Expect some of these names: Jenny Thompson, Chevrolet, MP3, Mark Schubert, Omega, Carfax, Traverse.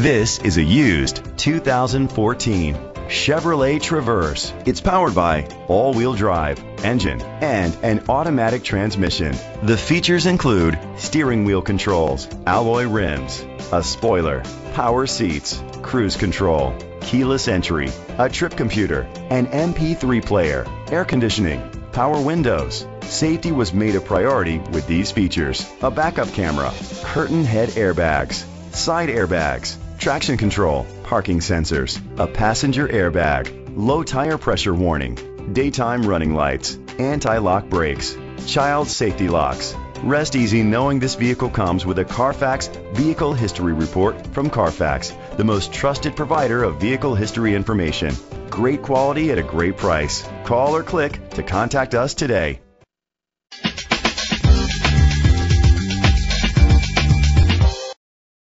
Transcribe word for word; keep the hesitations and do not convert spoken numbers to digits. This is a used two thousand fourteen Chevrolet Traverse. It's powered by all-wheel drive, engine, and an automatic transmission. The features include steering wheel controls, alloy rims, a spoiler, power seats, cruise control, keyless entry, a trip computer, an M P three player, air conditioning, power windows. Safety was made a priority with these features: a backup camera, curtain head airbags, side airbags, traction control, parking sensors, a passenger airbag, low tire pressure warning, daytime running lights, anti-lock brakes, child safety locks. Rest easy knowing this vehicle comes with a Carfax Vehicle History Report from Carfax, the most trusted provider of vehicle history information. Great quality at a great price. Call or click to contact us today.